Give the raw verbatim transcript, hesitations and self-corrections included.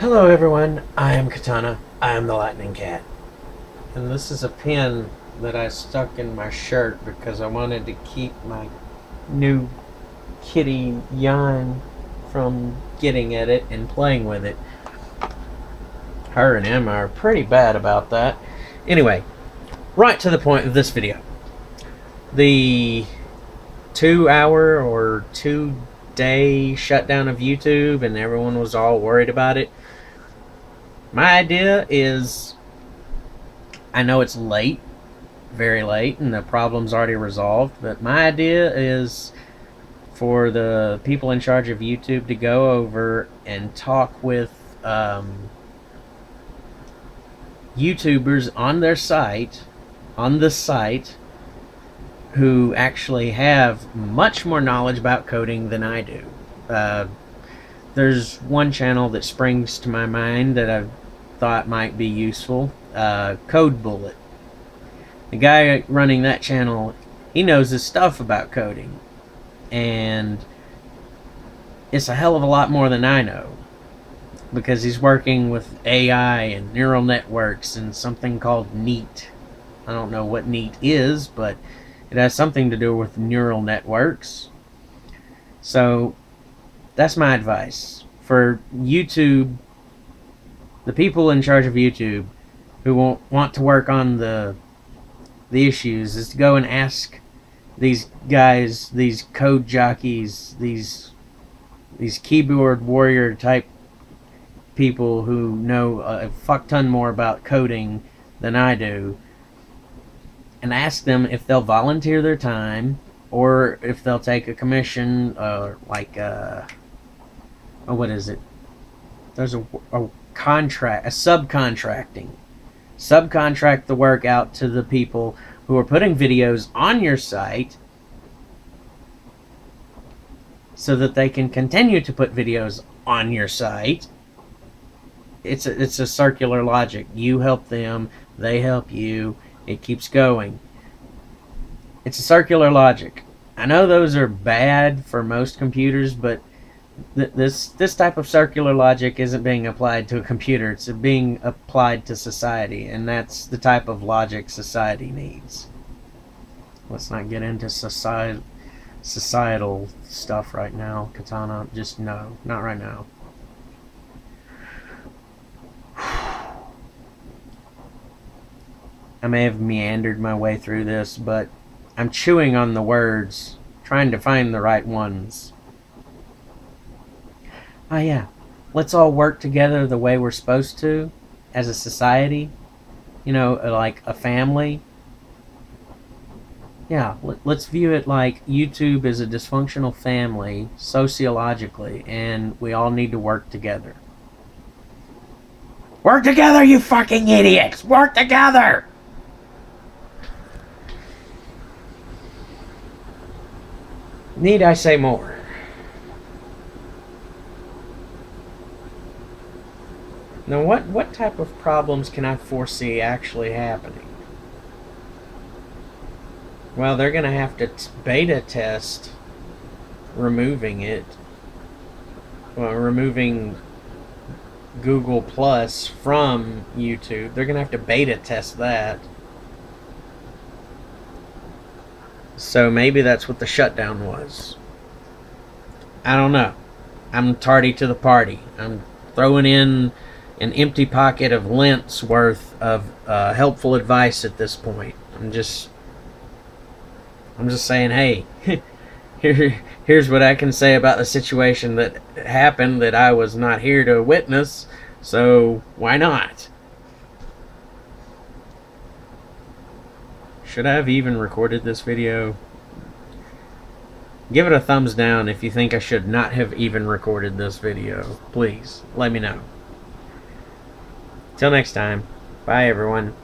Hello everyone, I am Katana, I am the Lightning Cat. And this is a pin that I stuck in my shirt because I wanted to keep my new kitty yarn from getting at it and playing with it. Her and Emma are pretty bad about that. Anyway, right to the point of this video. The two hour or two day shutdown of YouTube and everyone was all worried about it. My idea is, I know it's late, very late, and the problem's already resolved, but my idea is for the people in charge of YouTube to go over and talk with um, YouTubers on their site, on the site, who actually have much more knowledge about coding than I do. Uh, there's one channel that springs to my mind that I thought might be useful, uh, Code Bullet. The guy running that channel, he knows his stuff about coding, and it's a hell of a lot more than I know, because he's working with A I and neural networks and something called NEAT. I don't know what NEAT is, but it has something to do with neural networks. So that's my advice for YouTube, the people in charge of YouTube who won't want to work on the the issues, is to go and ask these guys, these code jockeys, these these keyboard warrior type people who know a fuck ton more about coding than I do, and ask them if they'll volunteer their time or if they'll take a commission, uh, like, uh, oh, what is it? There's a, a contract, a subcontracting. Subcontract the work out to the people who are putting videos on your site so that they can continue to put videos on your site. It's a, it's a circular logic. You help them, they help you. It keeps going. It's a circular logic. I know those are bad for most computers, but th this this type of circular logic isn't being applied to a computer. It's being applied to society, and that's the type of logic society needs. Let's not get into society societal stuff right now, Katana. Just no, not right now. I may have meandered my way through this, but I'm chewing on the words, trying to find the right ones. Oh yeah, let's all work together the way we're supposed to, as a society, you know, like a family. Yeah, let's view it like YouTube is a dysfunctional family, sociologically, and we all need to work together. Work together, you fucking idiots! Work together! Need I say more? Now what, what type of problems can I foresee actually happening? Well, they're going to have to t beta test removing it. Well, removing Google Plus from YouTube. They're going to have to beta test that. So maybe that's what the shutdown was. I don't know. I'm tardy to the party. I'm throwing in an empty pocket of lent's worth of uh, helpful advice at this point. I'm just, I'm just saying, hey, here, here's what I can say about the situation that happened that I was not here to witness. So why not? Should I have even recorded this video? Give it a thumbs down if you think I should not have even recorded this video. Please, let me know. Till next time. Bye, everyone.